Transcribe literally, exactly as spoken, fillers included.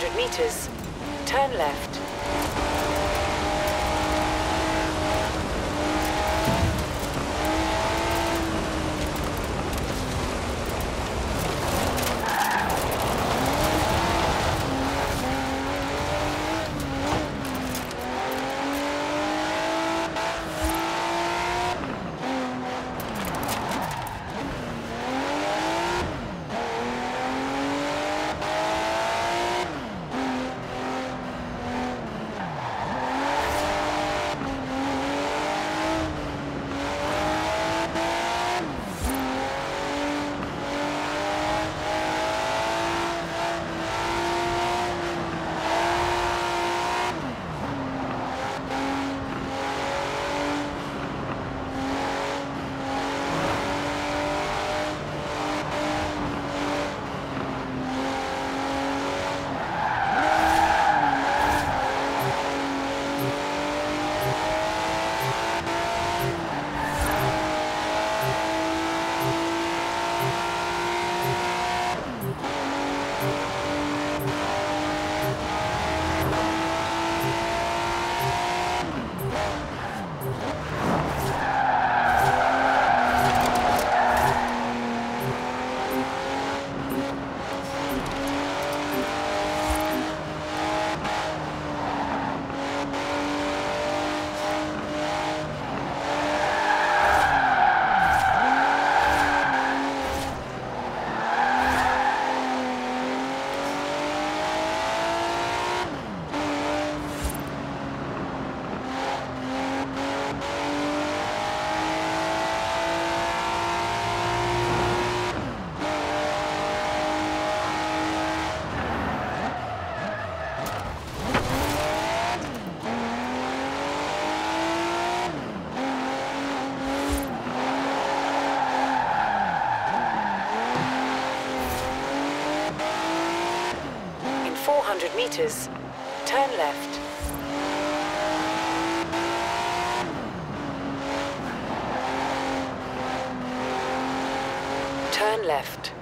two hundred meters, turn left. four hundred meters, turn left. Turn left.